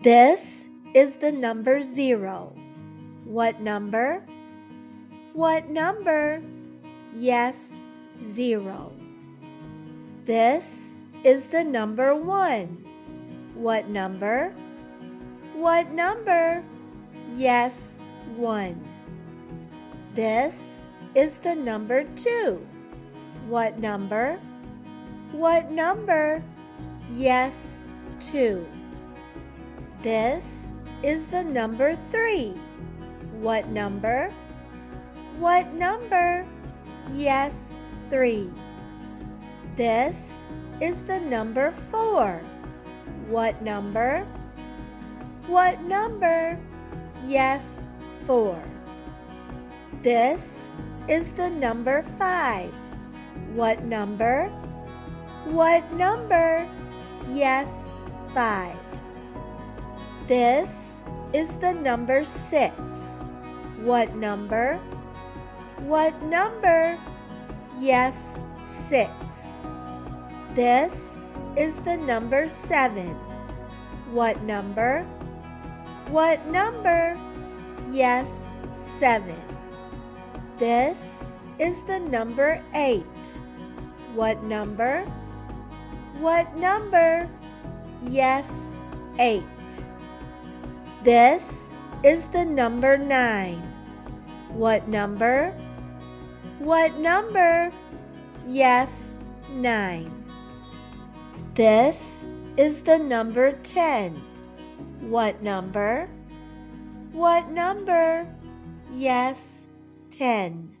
This is the number 0. What number? What number? Yes, 0. This is the number 1. What number? What number? Yes, 1. This is the number 2. What number? What number? Yes, 2. This is the number 3. What number? What number? Yes, 3. This is the number 4. What number? What number? Yes, 4. This is the number 5. What number? What number? Yes, 5. This is the number 6. What number? What number? Yes, 6. This is the number 7. What number? What number? Yes, 7. This is the number 8. What number? What number? Yes, 8. This is the number 9. What number? What number? Yes, 9. This is the number 10. What number? What number? Yes, 10.